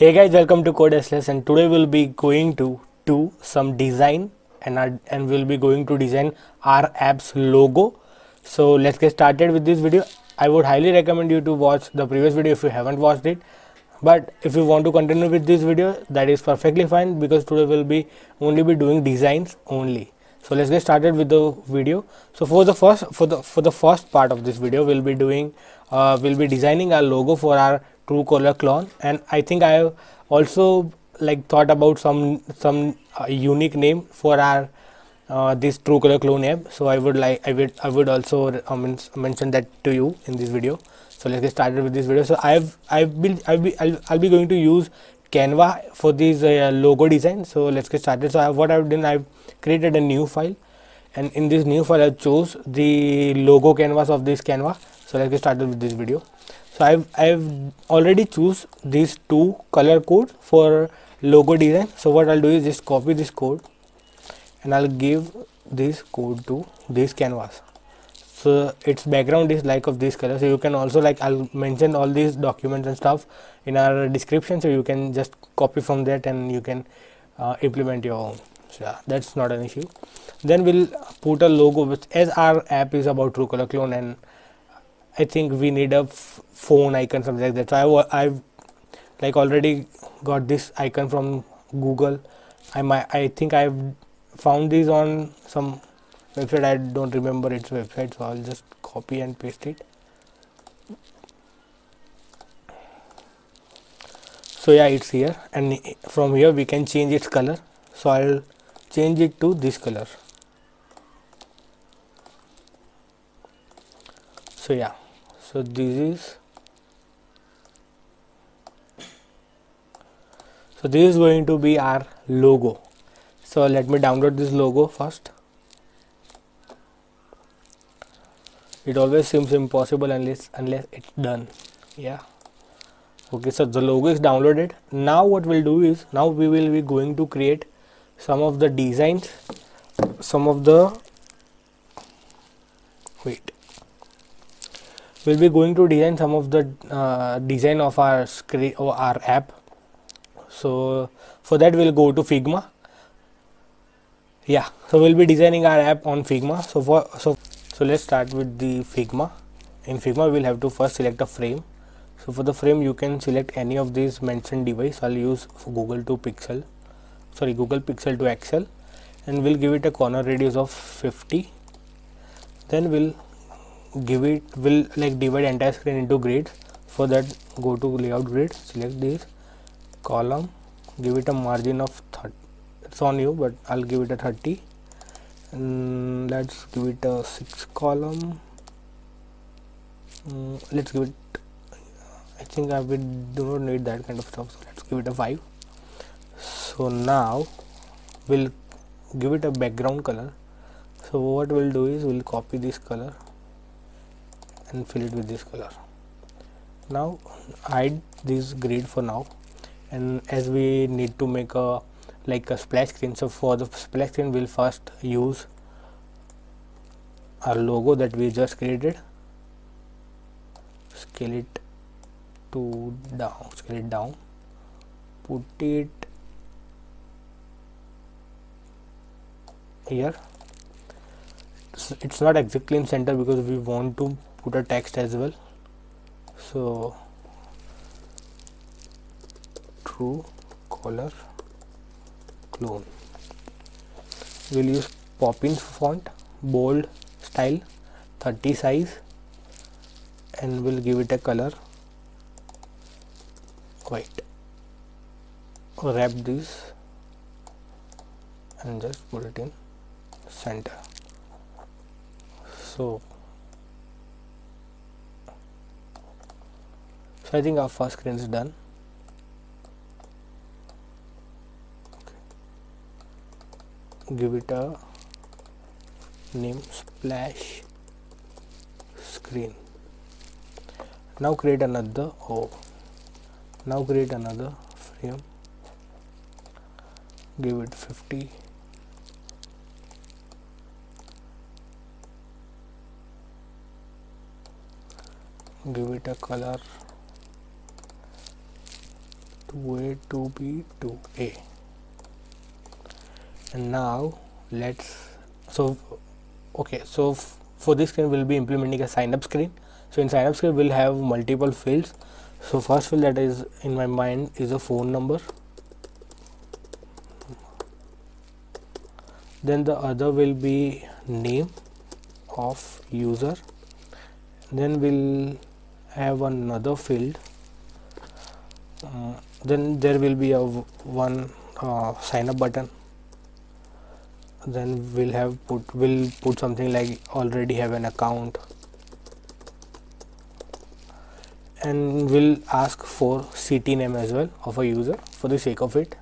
Hey guys, welcome to Codesless, and today we'll be going to do some design and we'll be going to design our app's logo. So let's get started with this video. I would highly recommend you to watch the previous video if you haven't watched it, but if you want to continue with this video, that is perfectly fine, because today we'll be doing designs only. So let's get started with the video. So for the first part of this video, we'll be doing designing our logo for our True Color Clone, and I think I have also thought about some unique name for our this True Color Clone app. So I would also mention that to you in this video. So let's get started with this video. So I'll be going to use Canva for this logo design. So let's get started. So I've created a new file, and in this new file I chose the logo canvas of this Canva. So let's get started with this video. So I've already choose these two color code for logo design. So what I'll do is just copy this code and I'll give this code to this canvas. So its background is of this color. So you can also I'll mention all these documents and stuff in our description. So you can just copy from that and you can implement your own. So yeah, that's not an issue. Then we'll put a logo, which as our app is about True Color Clone, and I think we need a phone icon, something like that. So I've already got this icon from Google. I think I've found this on some website. I don't remember its website, so I'll just copy and paste it. So yeah, it's here, and from here we can change its color. So I'll change it to this color. So yeah, so this is going to be our logo. So let me download this logo first. It always seems impossible unless it's done. Yeah. Okay, so the logo is downloaded. Now what we'll do is, now we will be going to create some of the designs, we'll be going to design some of the design of our screen or our app. So for that we'll go to Figma. Yeah, so we'll be designing our app on Figma. So let's start with the Figma. In Figma we'll have to first select a frame. So for the frame you can select any of these mentioned device. I'll use Google Pixel 2 XL, and we'll give it a corner radius of 50. Then we'll divide entire screen into grids. For that, go to layout grid, select this column, give it a margin of 30. It's on you, but I'll give it a 30, and let's give it a 6 column. Let's give it, I think I will do not need that kind of stuff, so let's give it a 5. So now we'll give it a background color. So what we'll do is we'll copy this color and fill it with this color. Now hide this grid for now, and as we need to make a splash screen, so for the splash screen we'll first use our logo that we just created. Scale it down, put it here. It's not exactly in center because we want to put a text as well. So True Color Clone, we'll use Poppins font, bold style, 30 size, and we'll give it a color white. Wrap this and just put it in center. So I think our first screen is done. Okay. Give it a name, splash screen. Now create another. Now create another frame. Give it 50. Give it a color 2A, 2B, 2A. And now let's, so for this screen we'll be implementing a sign up screen. So in sign up screen we'll have multiple fields. So first field that is in my mind is a phone number. Then the other will be name of user. Then we'll have another field. Then there will be a sign up button. Then we'll put something like already have an account, and we'll ask for city name as well of a user for the sake of it.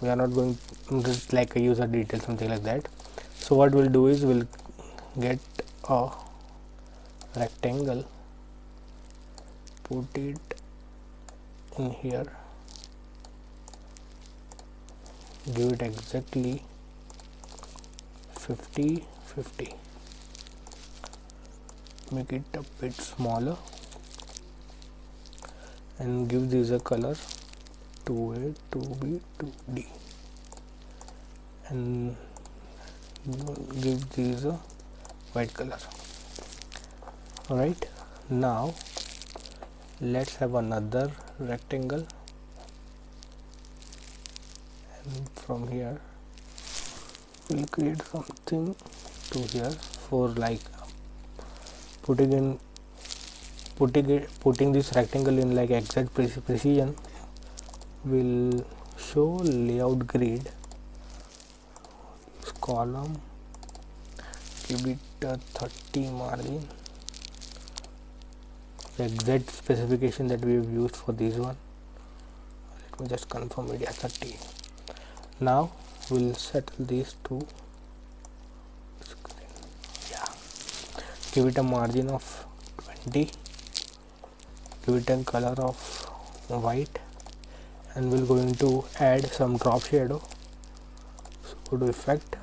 We are not going just like a user detail, something like that. So what we'll do is we'll get a rectangle, put it in here, give it exactly 50 50, make it a bit smaller and give these a color 2A, 2B, 2D, and give these a white color. Alright, now let's have another rectangle, and from here we'll create something to here for like putting this rectangle in like exact precision. We'll show layout grid, this column, give it a 30 margin, the exact specification that we've used for this one. Let me just confirm it at 30. Now we'll settle these two. Give it a margin of 20, give it a color of white, and we're going to add some drop shadow. So go to effect,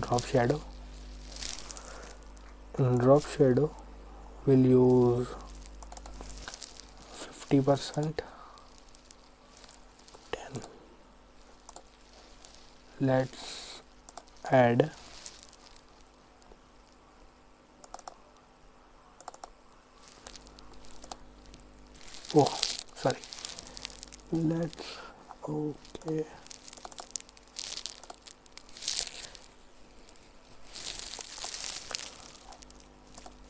drop shadow. In drop shadow we'll use 50%, 10. Let's add okay,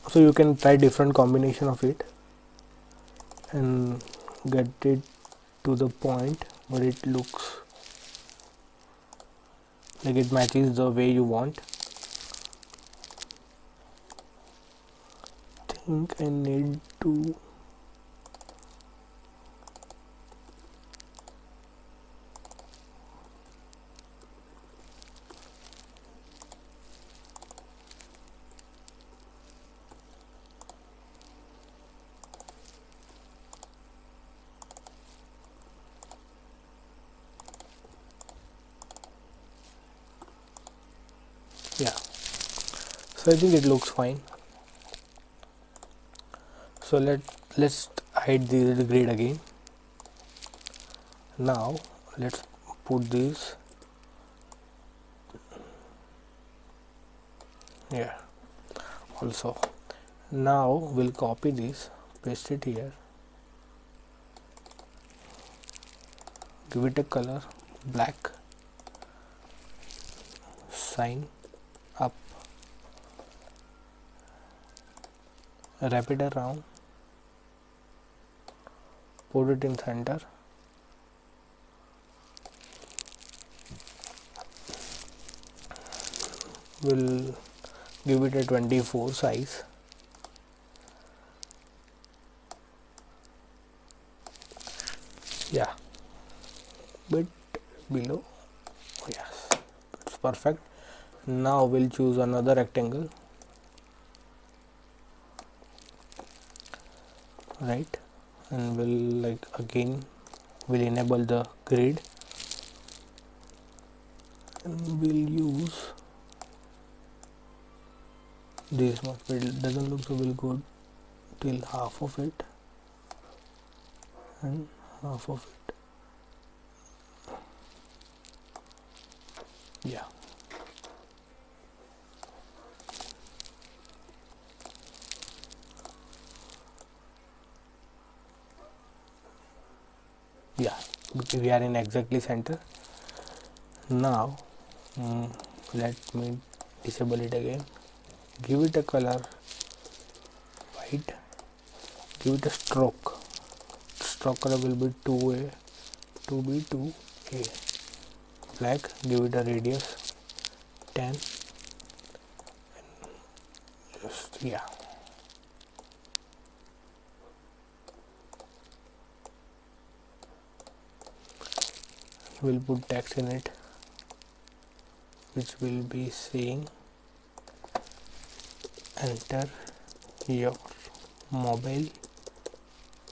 so you can try different combination of it and get it to the point where it looks like it matches the way you want. I think I need to I think it looks fine. So let's hide the grid again. Now let's put this here also. Now we'll copy this, paste it here, give it a color black, sign up, wrap it around, put it in center, we'll give it a 24 size, bit below, yes, it's perfect. Now we'll choose another rectangle. Right, and we'll again enable the grid, and we'll use this much, but it doesn't look so well good till half of it and half of it. Yeah. Yeah, we are in exactly center. Now let me disable it again, give it a color white, give it a stroke. Stroke color will be 2A, 2B, 2A. Black, give it a radius 10. Just, yeah. We'll put text in it, which will be saying enter your mobile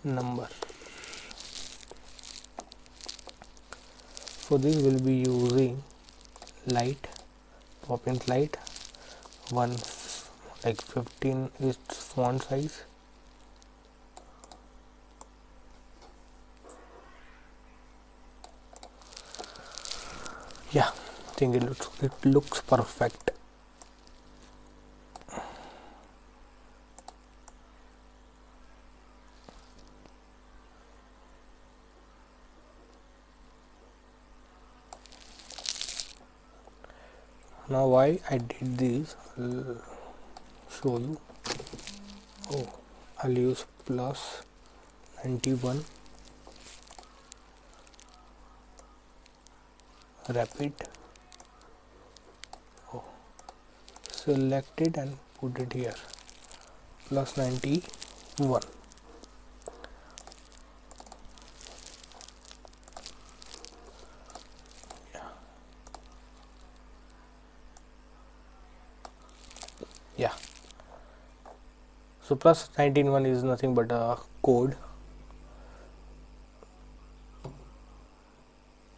number. For this we'll be using light, Poppins light, 1 like 15 is font size. Yeah, I think it looks perfect. Now why I did this, I'll show you. Oh, I'll use plus 91 wrap it. Oh, select it and put it here, plus 91. Yeah, so plus 191 is nothing but a code.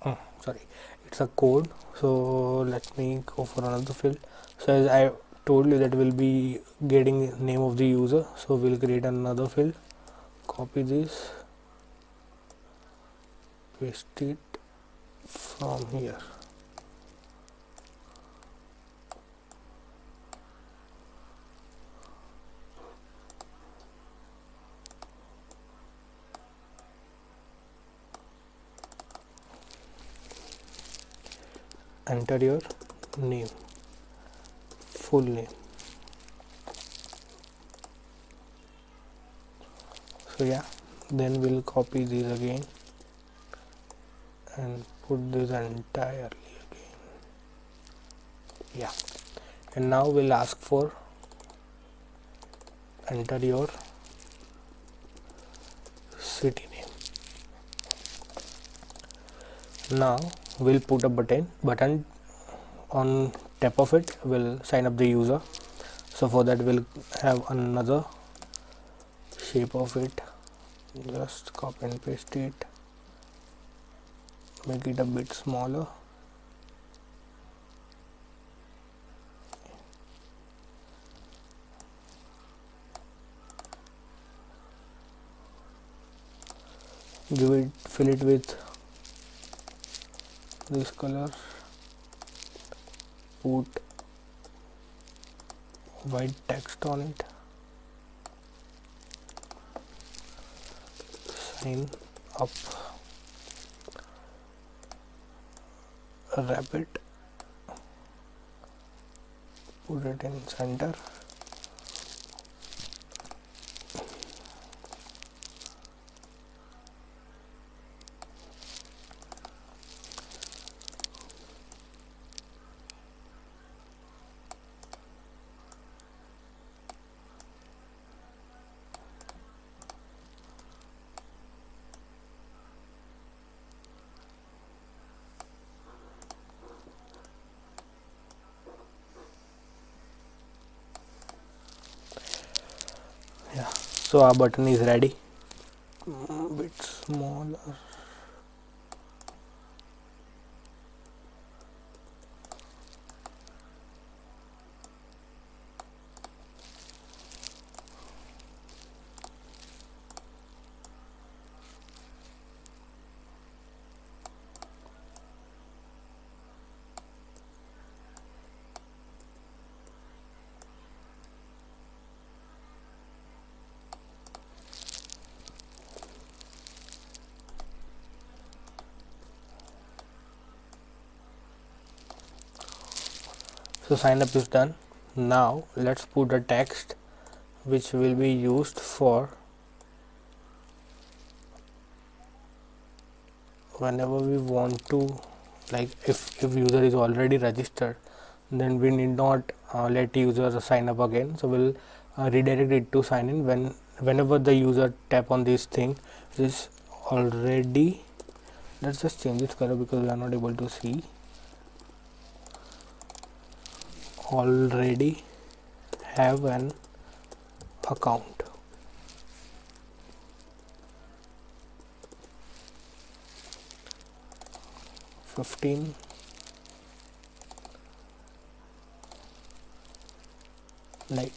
Oh, sorry, it's a code. So let me go for another field. So as I told you that we'll be getting name of the user, so we'll create another field. Copy this, paste it from here. Enter your name, full name. So yeah, then we'll copy this again and put this entirely again. Yeah, and now we'll ask for enter your city name. Now we'll put a button on top of it. We'll sign up the user, so for that we'll have another shape of it. Just copy and paste it, make it a bit smaller. Give it, fill it with this color, put white text on it, sign up, wrap it, put it in center. So our button is ready. A bit smaller. So sign up is done. Now let's put the text which will be used for whenever we want to, like if user is already registered, then we need not let user sign up again. So we'll redirect it to sign in whenever the user tap on this thing is already. Let's just change this color because we are not able to see. Already have an account. Light.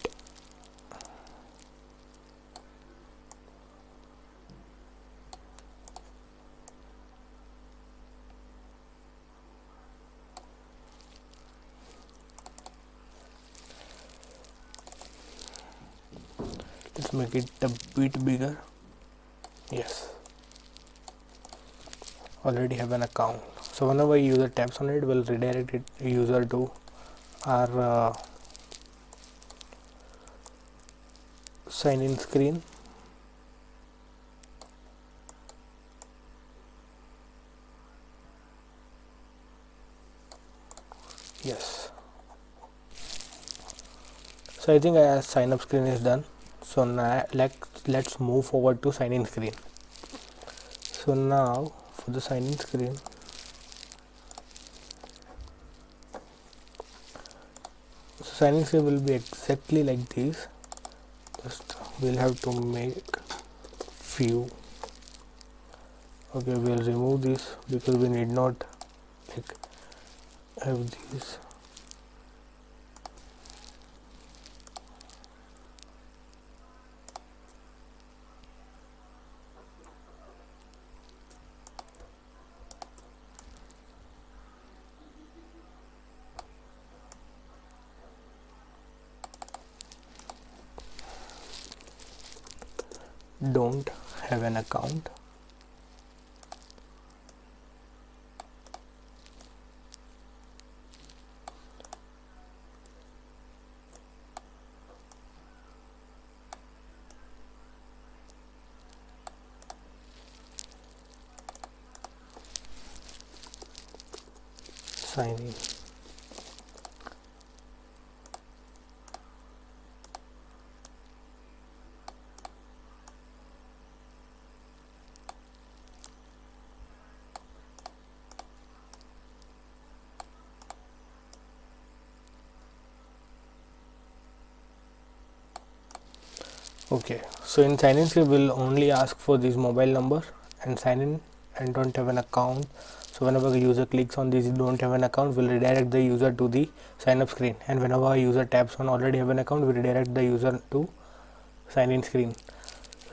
Let's make it a bit bigger. Yes, already have an account. So whenever user taps on it, we'll redirect it user to our sign in screen. Yes, so I think our sign up screen is done. So now let's move forward to sign in screen. So now for the sign in screen, so sign in screen will be exactly like this. Just we'll have to make few. Okay, we'll remove this because we need not like have these. Don't have an account. Sign in. Okay, so in sign in screen we will only ask for this mobile number and sign in and don't have an account. So whenever the user clicks on this don't have an account, we'll redirect the user to the sign up screen, and whenever a user taps on already have an account, we redirect the user to sign in screen.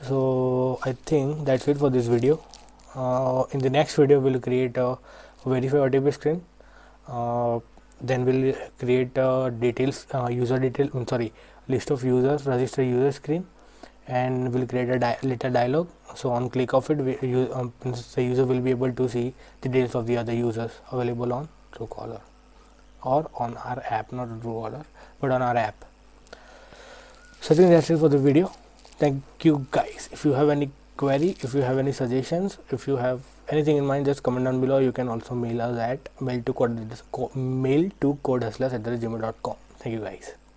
So I think that's it for this video. In the next video we'll create a verify OTP screen, then we'll create a details user detail, list of users, register user screen, and we'll create a little dialog. So on click of it, the user will be able to see the details of the other users available on TrueCaller or on our app, not TrueCaller but on our app. So I think that's it for the video. Thank you guys. If you have any query, if you have any suggestions, if you have anything in mind, just comment down below. You can also mail us at mail to codehustlers@gmail.com. Thank you guys.